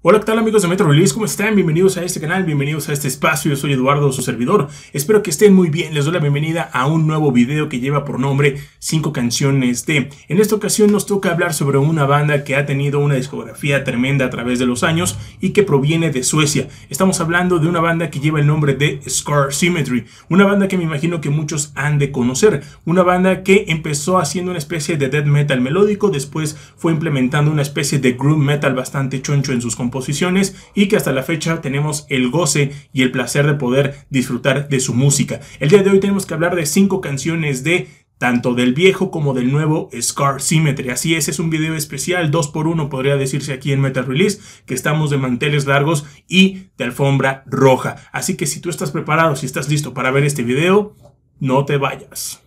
Hola, ¿qué tal amigos de Metal Release? ¿Cómo están? Bienvenidos a este canal, bienvenidos a este espacio. Yo soy Eduardo, su servidor. Espero que estén muy bien. Les doy la bienvenida a un nuevo video que lleva por nombre 5 canciones de. En esta ocasión nos toca hablar sobre una banda que ha tenido una discografía tremenda a través de los años y que proviene de Suecia. Estamos hablando de una banda que lleva el nombre de Scar Symmetry, una banda que me imagino que muchos han de conocer. Una banda que empezó haciendo una especie de death metal melódico, después fue implementando una especie de groove metal bastante choncho en sus composiciones y que hasta la fecha tenemos el goce y el placer de poder disfrutar de su música. El día de hoy tenemos que hablar de 5 canciones de tanto del viejo como del nuevo Scar Symmetry. Así es un video especial 2x1 podría decirse aquí en Metal Release, que estamos de manteles largos y de alfombra roja. Así que si tú estás preparado, si estás listo para ver este video, no te vayas.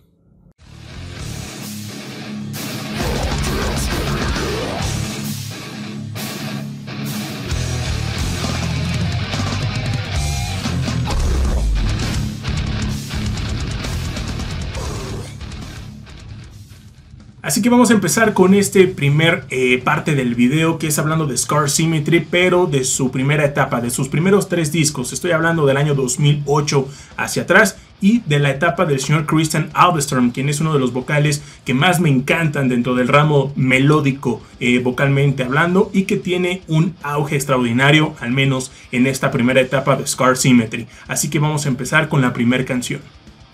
Así que vamos a empezar con este primer parte del video, que es hablando de Scar Symmetry, pero de su primera etapa, de sus primeros 3 discos. Estoy hablando del año 2008 hacia atrás y de la etapa del señor Christian Älvestam, quien es uno de los vocales que más me encantan dentro del ramo melódico, vocalmente hablando, y que tiene un auge extraordinario, al menos en esta primera etapa de Scar Symmetry. Así que vamos a empezar con la primera canción.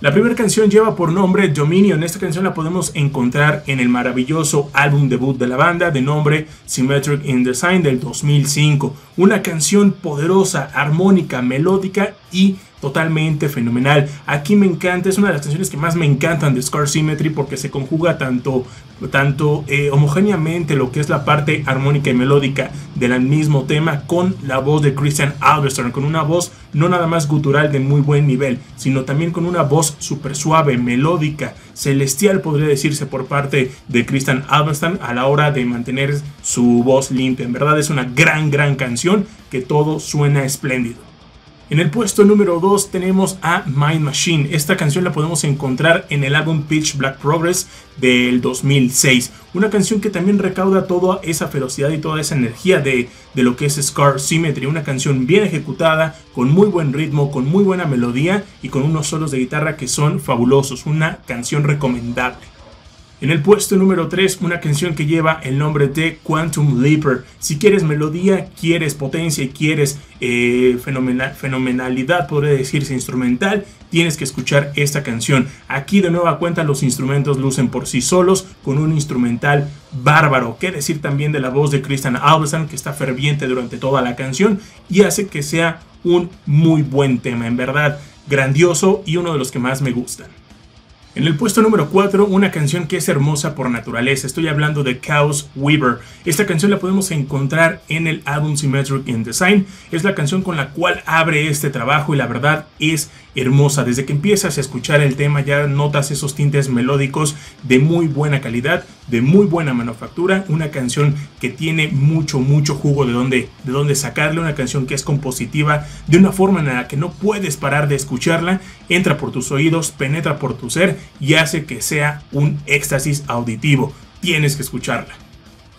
La primera canción lleva por nombre Dominion. Esta canción la podemos encontrar en el maravilloso álbum debut de la banda de nombre Symmetric in Design del 2005. Una canción poderosa, armónica, melódica y totalmente fenomenal. Aquí me encanta, es una de las canciones que más me encantan de Scar Symmetry, porque se conjuga tanto homogéneamente lo que es la parte armónica y melódica del mismo tema con la voz de Christian Älvestam, con una voz no nada más gutural de muy buen nivel, sino también con una voz súper suave, melódica, celestial podría decirse por parte de Christian Älvestam a la hora de mantener su voz limpia. En verdad es una gran canción, que todo suena espléndido. En el puesto número 2 tenemos a Mind Machine. Esta canción la podemos encontrar en el álbum Pitch Black Progress del 2006. Una canción que también recauda toda esa ferocidad y toda esa energía de lo que es Scar Symmetry. Una canción bien ejecutada, con muy buen ritmo, con muy buena melodía y con unos solos de guitarra que son fabulosos. Una canción recomendable. En el puesto número 3, una canción que lleva el nombre de Quantum Leaper. Si quieres melodía, quieres potencia y quieres fenomenalidad, podría decirse instrumental, tienes que escuchar esta canción. Aquí de nueva cuenta los instrumentos lucen por sí solos, con un instrumental bárbaro. Qué decir también de la voz de Christian Älvestam, que está ferviente durante toda la canción y hace que sea un muy buen tema. En verdad, grandioso y uno de los que más me gustan. En el puesto número 4, una canción que es hermosa por naturaleza. Estoy hablando de Chaos Weaver. Esta canción la podemos encontrar en el álbum Symmetric in Design. Es la canción con la cual abre este trabajo y la verdad es hermosa. Desde que empiezas a escuchar el tema ya notas esos tintes melódicos de muy buena calidad, de muy buena manufactura. Una canción que tiene mucho jugo de donde sacarle. Una canción que es compositiva de una forma en la que no puedes parar de escucharla. Entra por tus oídos, penetra por tu ser y hace que sea un éxtasis auditivo. Tienes que escucharla.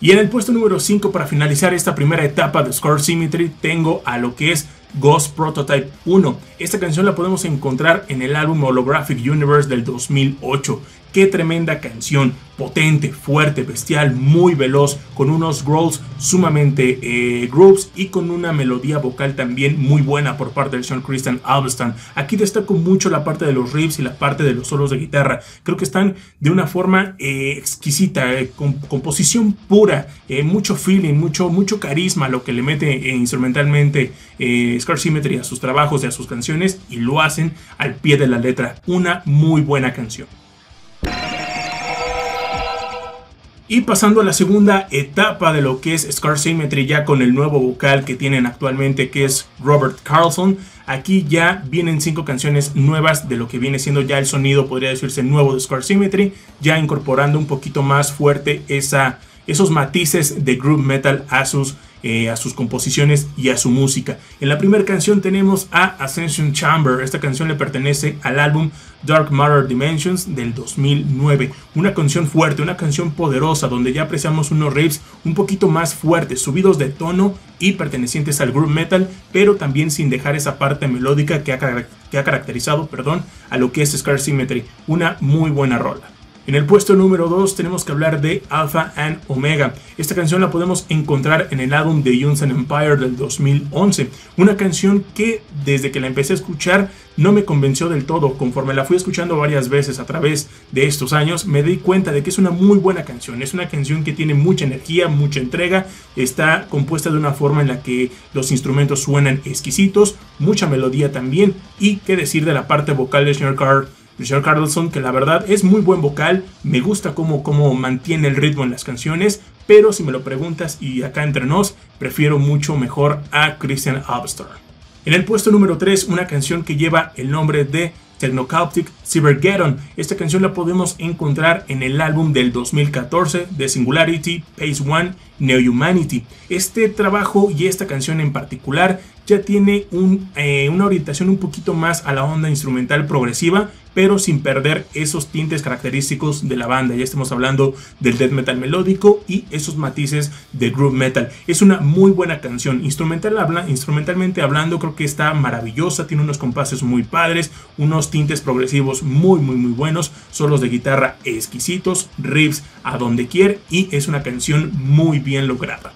Y en el puesto número 5, para finalizar esta primera etapa de Scar Symmetry, tengo a lo que es Ghost Prototype 1. Esta canción la podemos encontrar en el álbum Holographic Universe del 2008. Qué tremenda canción, potente, fuerte, bestial, muy veloz, con unos growls sumamente grooves y con una melodía vocal también muy buena por parte del señor Christian Älvestam. Aquí destaco mucho la parte de los riffs y la parte de los solos de guitarra. Creo que están de una forma exquisita, con composición pura, mucho feeling, mucho carisma lo que le mete instrumentalmente Scar Symmetry a sus trabajos y a sus canciones, y lo hacen al pie de la letra. Una muy buena canción. Y pasando a la segunda etapa de lo que es Scar Symmetry, ya con el nuevo vocal que tienen actualmente, que es Roberth Karlsson. Aquí ya vienen 5 canciones nuevas de lo que viene siendo ya el sonido, podría decirse, nuevo de Scar Symmetry, ya incorporando un poquito más fuerte esos matices de groove metal a sus a sus composiciones y a su música. En la primera canción tenemos a Ascension Chamber. Esta canción le pertenece al álbum Dark Matter Dimensions del 2009. Una canción fuerte, una canción poderosa, donde ya apreciamos unos riffs un poquito más fuertes, subidos de tono y pertenecientes al groove metal, pero también sin dejar esa parte melódica que ha caracterizado, a lo que es Scar Symmetry. Una muy buena rola. En el puesto número 2 tenemos que hablar de Alpha and Omega. Esta canción la podemos encontrar en el álbum The Unseen Empire del 2011. Una canción que desde que la empecé a escuchar no me convenció del todo. Conforme la fui escuchando varias veces a través de estos años, me di cuenta de que es una muy buena canción. Es una canción que tiene mucha energía, mucha entrega. Está compuesta de una forma en la que los instrumentos suenan exquisitos, mucha melodía también. Y qué decir de la parte vocal de Roberth Karlsson, que la verdad es muy buen vocal. Me gusta cómo mantiene el ritmo en las canciones, pero si me lo preguntas y acá entre nos, prefiero mucho mejor a Christian Älvestam. En el puesto número 3, una canción que lleva el nombre de Technocaustic Cybergeddon. Esta canción la podemos encontrar en el álbum del 2014 de Singularity, Phase 1, New Humanity. Este trabajo y esta canción en particular ya tiene una orientación un poquito más a la onda instrumental progresiva, pero sin perder esos tintes característicos de la banda. Ya estamos hablando del death metal melódico y esos matices de groove metal. Es una muy buena canción. Instrumentalmente hablando, creo que está maravillosa. Tiene unos compases muy padres, unos tintes progresivos muy buenos, solos de guitarra exquisitos, riffs a donde quiera, y es una canción muy bien lograda.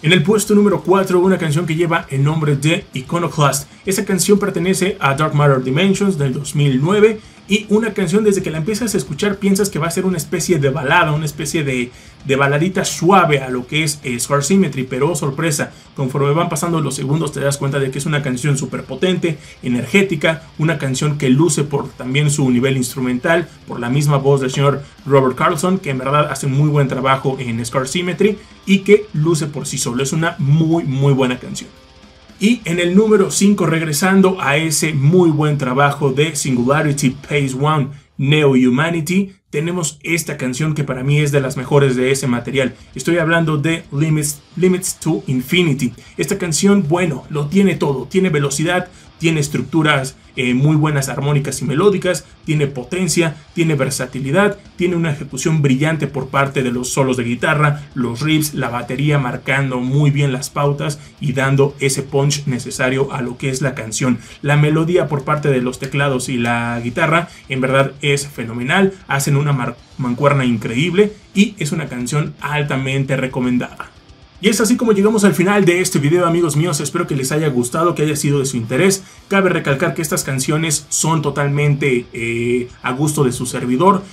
En el puesto número 4, una canción que lleva el nombre de Iconoclast. Esa canción pertenece a Dark Matter Dimensions del 2009 y una canción desde que la empiezas a escuchar piensas que va a ser una especie de balada, una especie de baladita suave a lo que es Scar Symmetry, pero oh, sorpresa, conforme van pasando los segundos te das cuenta de que es una canción súper potente, energética, una canción que luce por también su nivel instrumental, por la misma voz del señor Roberth Karlsson, que en verdad hace muy buen trabajo en Scar Symmetry y que luce por sí solo. Es una muy buena canción. Y en el número 5, regresando a ese muy buen trabajo de Singularity Phase 1 Neo Humanity, tenemos esta canción que para mí es de las mejores de ese material. Estoy hablando de Limits to Infinity. Esta canción, bueno, lo tiene todo. Tiene velocidad, tiene estructuras muy buenas armónicas y melódicas, tiene potencia, tiene versatilidad, tiene una ejecución brillante por parte de los solos de guitarra, los riffs, la batería marcando muy bien las pautas y dando ese punch necesario a lo que es la canción. La melodía por parte de los teclados y la guitarra en verdad es fenomenal, hacen una mancuerna increíble y es una canción altamente recomendada. Y es así como llegamos al final de este video, amigos míos. Espero que les haya gustado, que haya sido de su interés. Cabe recalcar que estas canciones son totalmente a gusto de su servidor,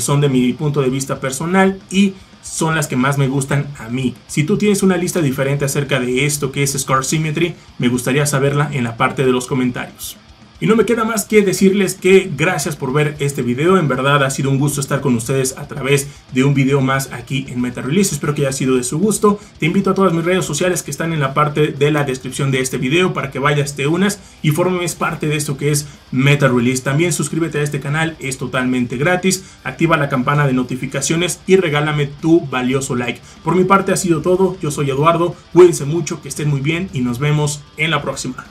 son de mi punto de vista personal y son las que más me gustan a mí. Si tú tienes una lista diferente acerca de esto que es Scar Symmetry, me gustaría saberla en la parte de los comentarios. Y no me queda más que decirles que gracias por ver este video. En verdad ha sido un gusto estar con ustedes a través de un video más aquí en Metal Release. Espero que haya sido de su gusto. Te invito a todas mis redes sociales que están en la parte de la descripción de este video para que vayas, te unas y formes parte de esto que es Metal Release. También suscríbete a este canal, es totalmente gratis. Activa la campana de notificaciones y regálame tu valioso like. Por mi parte ha sido todo. Yo soy Eduardo, cuídense mucho, que estén muy bien y nos vemos en la próxima.